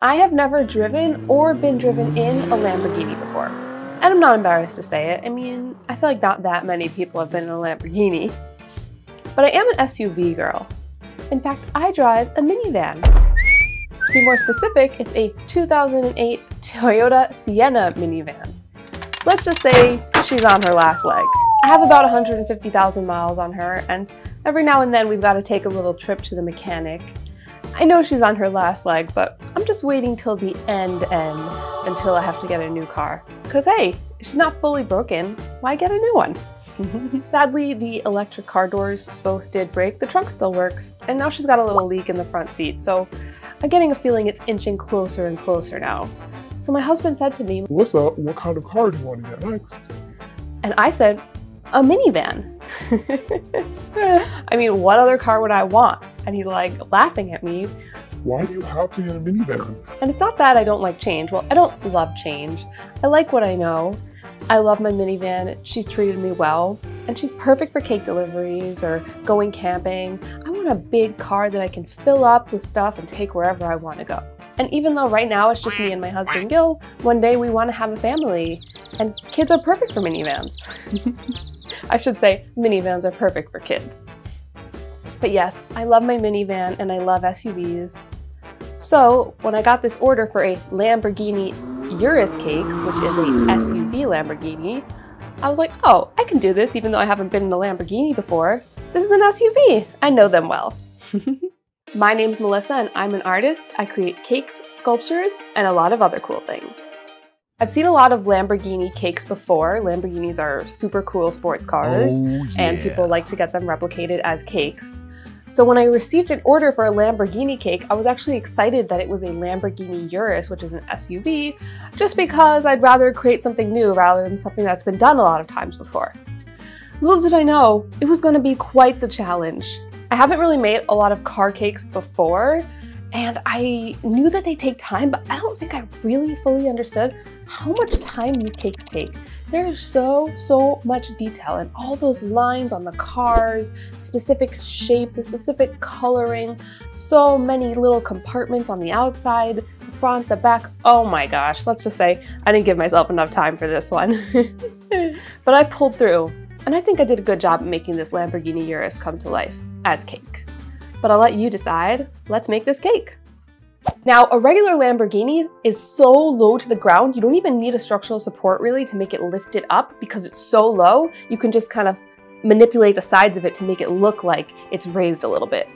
I have never driven or been driven in a Lamborghini before. And I'm not embarrassed to say it. I mean, I feel like not that many people have been in a Lamborghini. But I am an SUV girl. In fact, I drive a minivan. To be more specific, it's a 2008 Toyota Sienna minivan. Let's just say she's on her last leg. I have about 150,000 miles on her, and every now and then we've got to take a little trip to the mechanic. I know she's on her last leg, but I'm just waiting till the end until I have to get a new car. Because hey, if she's not fully broken, why get a new one? Sadly, the electric car doors both did break, the trunk still works, and now she's got a little leak in the front seat, so I'm getting a feeling it's inching closer and closer now. So my husband said to me, "What's up? What kind of car do you want to get next?" And I said, "A minivan." I mean, what other car would I want? And he's like laughing at me. Why do you have to get a minivan? And it's not that I don't like change. Well, I don't love change. I like what I know. I love my minivan. She treated me well. And she's perfect for cake deliveries or going camping. I want a big car that I can fill up with stuff and take wherever I want to go. And even though right now it's just me and my husband Gil, one day we want to have a family. And kids are perfect for minivans. I should say minivans are perfect for kids. But yes, I love my minivan and I love SUVs. So when I got this order for a Lamborghini Urus cake, which is an SUV Lamborghini, I was like, oh, I can do this even though I haven't been in a Lamborghini before. This is an SUV. I know them well. My name's Melissa and I'm an artist. I create cakes, sculptures, and a lot of other cool things. I've seen a lot of Lamborghini cakes before. Lamborghinis are super cool sports cars, and people like to get them replicated as cakes. So when I received an order for a Lamborghini cake, I was actually excited that it was a Lamborghini Urus, which is an SUV, just because I'd rather create something new rather than something that's been done a lot of times before. Little did I know, it was going to be quite the challenge. I haven't really made a lot of car cakes before, and I knew that they take time, but I don't think I really fully understood how much time these cakes take. There's so much detail, and all those lines on the cars, specific shape, the specific coloring, so many little compartments on the outside, the front, the back. Oh my gosh, let's just say I didn't give myself enough time for this one. But I pulled through, and I think I did a good job at making this Lamborghini Urus come to life as cake. But I'll let you decide. Let's make this cake. Now, a regular Lamborghini is so low to the ground, you don't even need a structural support really to make it lift it up because it's so low, you can just kind of manipulate the sides of it to make it look like it's raised a little bit.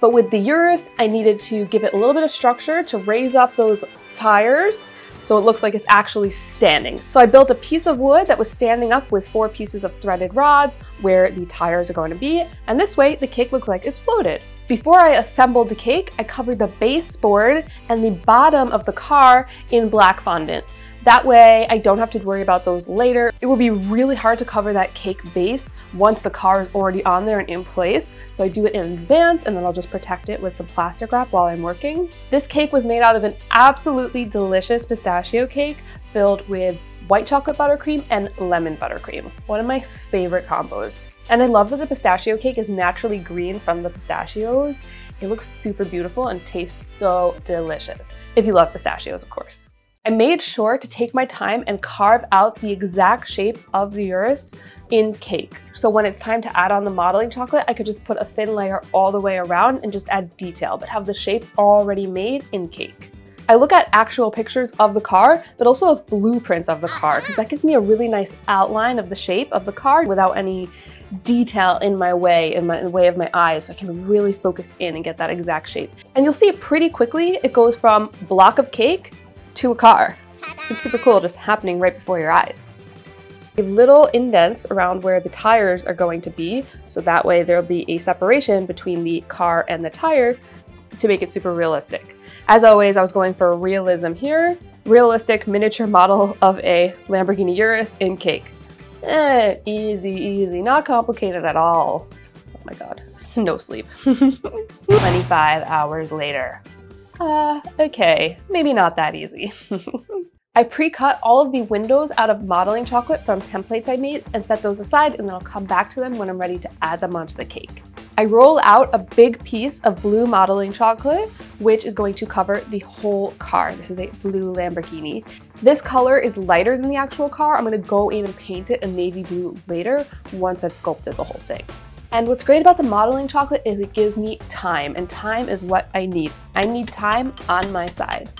But with the Urus, I needed to give it a little bit of structure to raise up those tires so it looks like it's actually standing. So I built a piece of wood that was standing up with 4 pieces of threaded rods where the tires are going to be, and this way the cake looks like it's floated. Before I assembled the cake, I covered the baseboard and the bottom of the car in black fondant. That way I don't have to worry about those later. It would be really hard to cover that cake base once the car is already on there and in place. So I do it in advance and then I'll just protect it with some plastic wrap while I'm working. This cake was made out of an absolutely delicious pistachio cake filled with white chocolate buttercream and lemon buttercream. One of my favorite combos. And I love that the pistachio cake is naturally green from the pistachios. It looks super beautiful and tastes so delicious. If you love pistachios, of course. I made sure to take my time and carve out the exact shape of the Urus in cake. So when it's time to add on the modeling chocolate, I could just put a thin layer all the way around and just add detail, but have the shape already made in cake. I look at actual pictures of the car, but also of blueprints of the car, because that gives me a really nice outline of the shape of the car without any detail in the way of my eyes, so I can really focus in and get that exact shape. And you'll see it pretty quickly. It goes from block of cake to a car. It's super cool, just happening right before your eyes. Leave little indents around where the tires are going to be, so that way there'll be a separation between the car and the tire to make it super realistic. As always, I was going for realism here. Realistic miniature model of a Lamborghini Urus in cake. Easy, not complicated at all. Oh my God, no sleep. 25 hours later. Okay, maybe not that easy. I pre-cut all of the windows out of modeling chocolate from templates I made and set those aside, and then I'll come back to them when I'm ready to add them onto the cake. I roll out a big piece of blue modeling chocolate, which is going to cover the whole car. This is a blue Lamborghini. This color is lighter than the actual car. I'm gonna go in and paint it a navy blue later once I've sculpted the whole thing. And what's great about the modeling chocolate is it gives me time, and time is what I need. I need time on my side.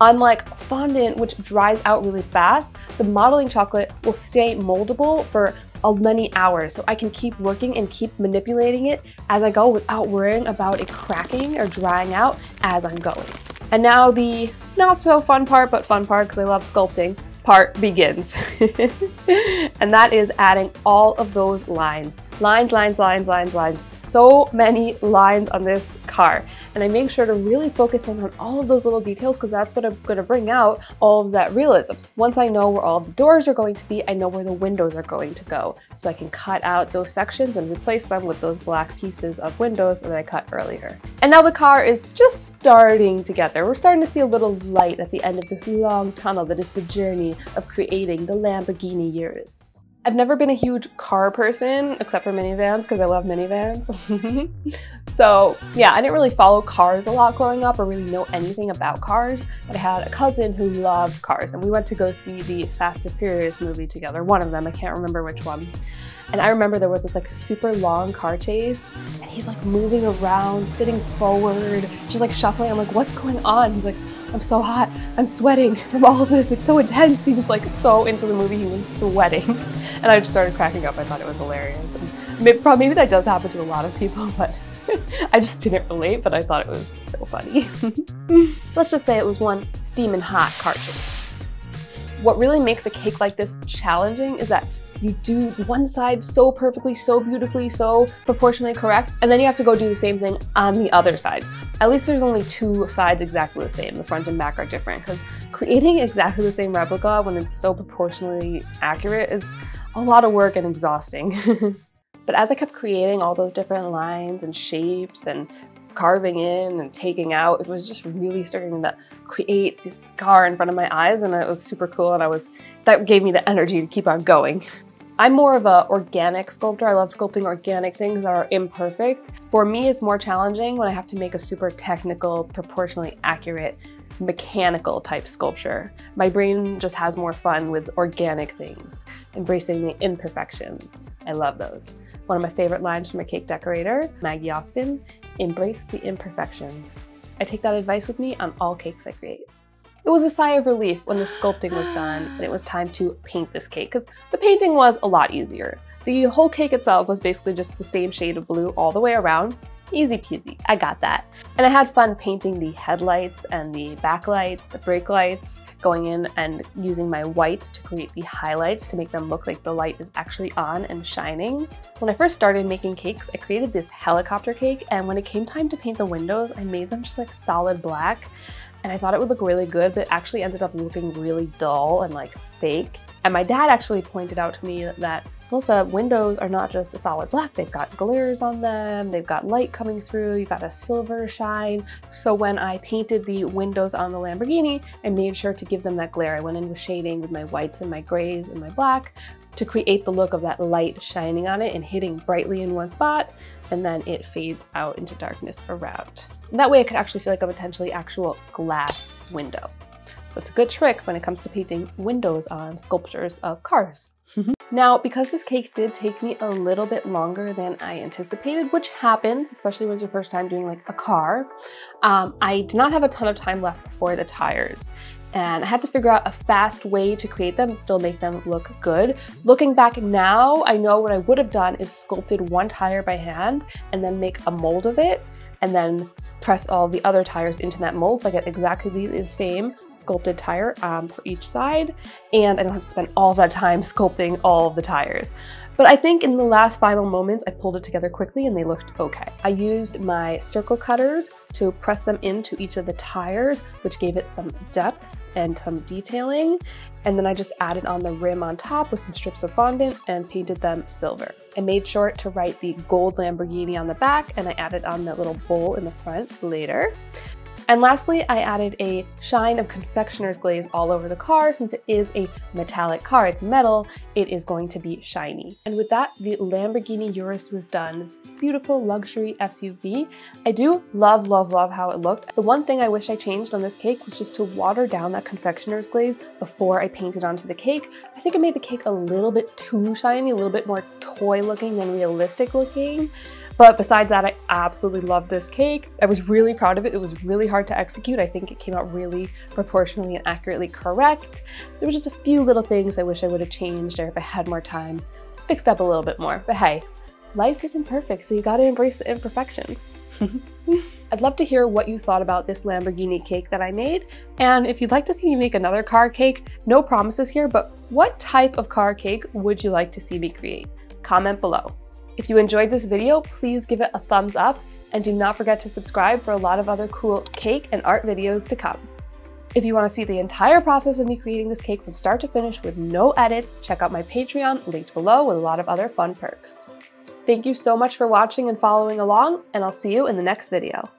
Unlike fondant, which dries out really fast, the modeling chocolate will stay moldable for many hours, so I can keep working and keep manipulating it as I go without worrying about it cracking or drying out as I'm going. And now the not so fun part, but fun part because I love sculpting, part begins. And that is adding all of those lines. Lines, lines, lines, lines, lines. So many lines on this car. And I make sure to really focus in on all of those little details because that's what I'm gonna bring out all of that realism. Once I know where all of the doors are going to be, I know where the windows are going to go. So I can cut out those sections and replace them with those black pieces of windows that I cut earlier. And now the car is just starting together. We're starting to see a little light at the end of this long tunnel that is the journey of creating the Lamborghini Urus. I've never been a huge car person, except for minivans, because I love minivans. So yeah, I didn't really follow cars a lot growing up or really know anything about cars, but I had a cousin who loved cars, and we went to go see the Fast and Furious movie together, one of them, I can't remember which one. And I remember there was this like super long car chase, and he's like moving around, sitting forward, just like shuffling. I'm like, what's going on? He's like, I'm so hot, I'm sweating from all of this, it's so intense. He was like so into the movie, he was sweating. And I just started cracking up, I thought it was hilarious. And maybe that does happen to a lot of people, but I just didn't relate, but I thought it was so funny. Let's just say it was one steaming hot car chase. What really makes a cake like this challenging is that you do one side so perfectly, so beautifully, so proportionally correct, and then you have to go do the same thing on the other side. At least there's only two sides exactly the same. The front and back are different, because creating exactly the same replica when it's so proportionally accurate is a lot of work and exhausting. But as I kept creating all those different lines and shapes and carving in and taking out, it was just really starting to create this car in front of my eyes, and it was super cool, and that gave me the energy to keep on going. I'm more of an organic sculptor. I love sculpting organic things that are imperfect. For me, it's more challenging when I have to make a super technical, proportionally accurate, mechanical type sculpture. My brain just has more fun with organic things, embracing the imperfections. I love those. One of my favorite lines from a cake decorator, Maggie Austin, embrace the imperfections. I take that advice with me on all cakes I create. It was a sigh of relief when the sculpting was done and it was time to paint this cake, because the painting was a lot easier. The whole cake itself was basically just the same shade of blue all the way around. Easy peasy, I got that. And I had fun painting the headlights and the backlights, the brake lights, going in and using my whites to create the highlights to make them look like the light is actually on and shining. When I first started making cakes, I created this helicopter cake, and when it came time to paint the windows, I made them just like solid black. And I thought it would look really good, but it actually ended up looking really dull and like fake. And my dad actually pointed out to me that, Melissa, windows are not just a solid black, they've got glares on them, they've got light coming through, you've got a silver shine. So when I painted the windows on the Lamborghini, I made sure to give them that glare. I went in with shading with my whites and my grays and my black to create the look of that light shining on it and hitting brightly in one spot, and then it fades out into darkness around. And that way I could actually feel like a potentially actual glass window. So it's a good trick when it comes to painting windows on sculptures of cars. Now, because this cake did take me a little bit longer than I anticipated, which happens, especially when it's your first time doing like a car, I did not have a ton of time left for the tires. And I had to figure out a fast way to create them and still make them look good. Looking back now, I know what I would have done is sculpted one tire by hand and then make a mold of it and then press all the other tires into that mold, so I get exactly the same sculpted tire for each side, and I don't have to spend all that time sculpting all the tires. But I think in the last final moments, I pulled it together quickly and they looked okay. I used my circle cutters to press them into each of the tires, which gave it some depth and some detailing. And then I just added on the rim on top with some strips of fondant and painted them silver. I made sure to write the gold Lamborghini on the back, and I added on that little bowl in the front later. And lastly, I added a shine of confectioner's glaze all over the car. Since it is a metallic car, it's metal, it is going to be shiny. And with that, the Lamborghini Urus was done. This beautiful luxury SUV. I do love, love, love how it looked. The one thing I wish I changed on this cake was just to water down that confectioner's glaze before I painted onto the cake. I think it made the cake a little bit too shiny, a little bit more toy looking than realistic looking. But besides that, I absolutely love this cake. I was really proud of it. It was really hard to execute. I think it came out really proportionally and accurately correct. There were just a few little things I wish I would have changed, or if I had more time, fixed up a little bit more. But hey, life isn't perfect, so you gotta embrace the imperfections. I'd love to hear what you thought about this Lamborghini cake that I made. And if you'd like to see me make another car cake, no promises here, but what type of car cake would you like to see me create? Comment below. If you enjoyed this video, please give it a thumbs up and do not forget to subscribe for a lot of other cool cake and art videos to come. If you want to see the entire process of me creating this cake from start to finish with no edits, check out my Patreon linked below with a lot of other fun perks. Thank you so much for watching and following along, and I'll see you in the next video.